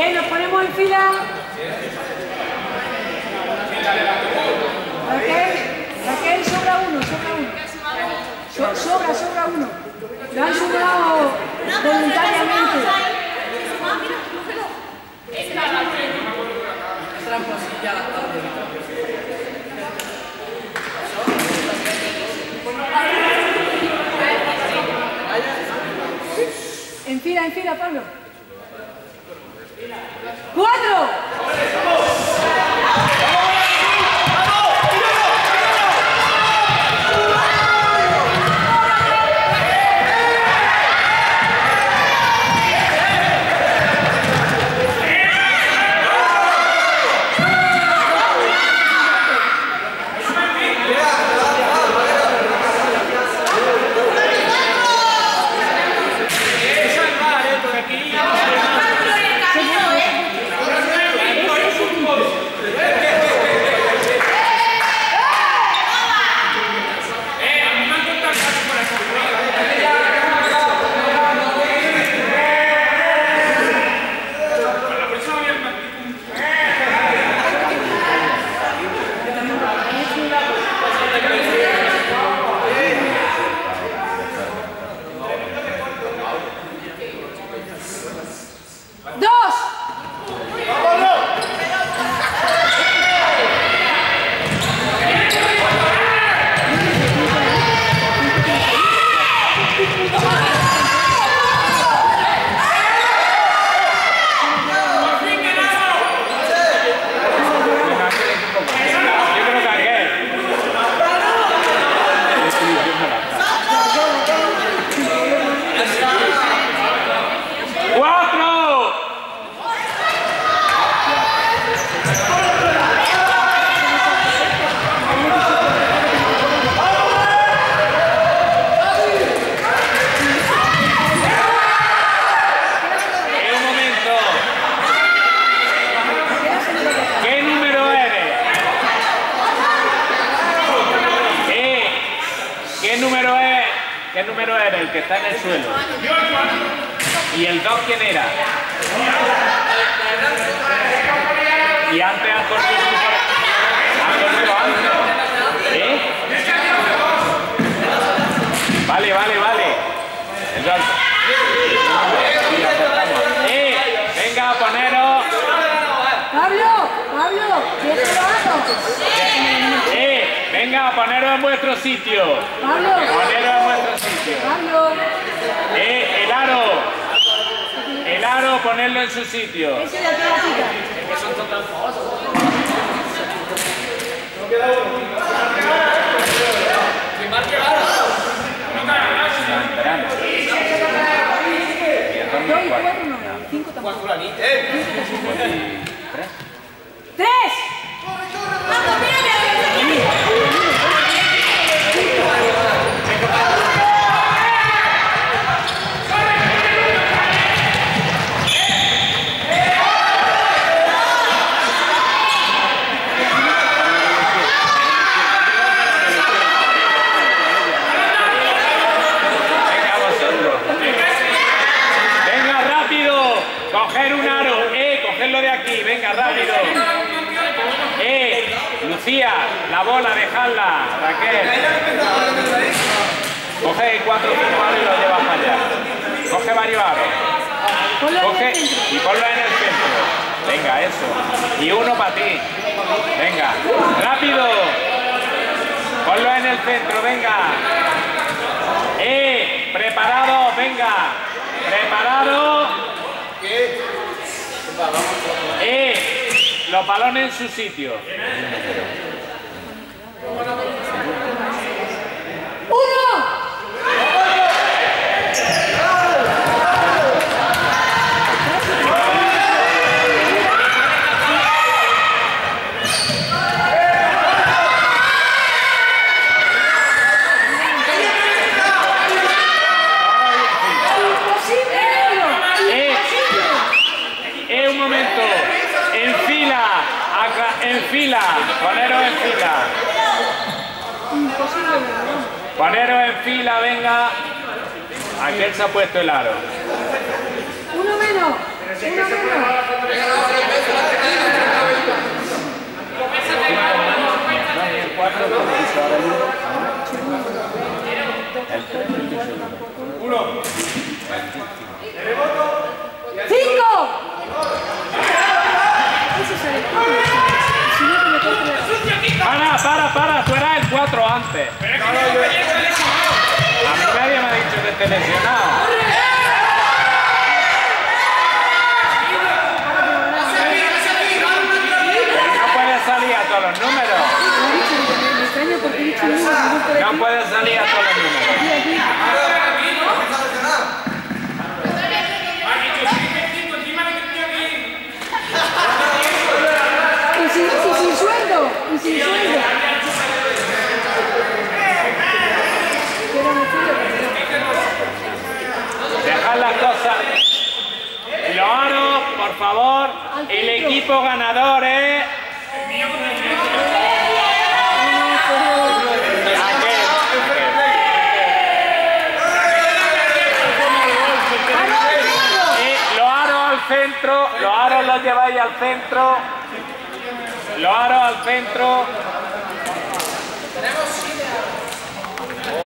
Bien, nos ponemos en fila. Raquel, sobra uno. Sobra uno. Lo han sumado voluntariamente. En fila, Pablo. ¡Cuatro! El que está en el suelo. ¿Y el 2 quién era? Y antes han corrido. ¿Eh? Vale. El 2. Venga, poneros. Pablo, ¿qué te hago? Venga, poneros en vuestro sitio. Poneros en vuestro sitio. El aro, ponerlo en su sitio. Ese es la temática. Es que son tan famosos. No queda la bola, dejadla, Raquel. Coge 4 o 5 aros y lo llevas para allá. Coge varios aros. Coge y ponlo en el centro. Venga, eso. Y uno para ti. Venga, rápido. Ponlo en el centro, venga. Preparado, venga. Preparado. Los balones en su sitio. Poneros en fila, venga. Aquel se ha puesto el aro. Uno menos. Para, tú eras el 4 antes. Pero es que yo estoy lesionado. A mí nadie me ha dicho que esté lesionado. No puede salir a todos los números. Y sin sueldo, y sin sueldo. Dejad las cosas. Leono, por favor, el equipo ganador es... Los aros los lleváis al centro. Los aros al centro.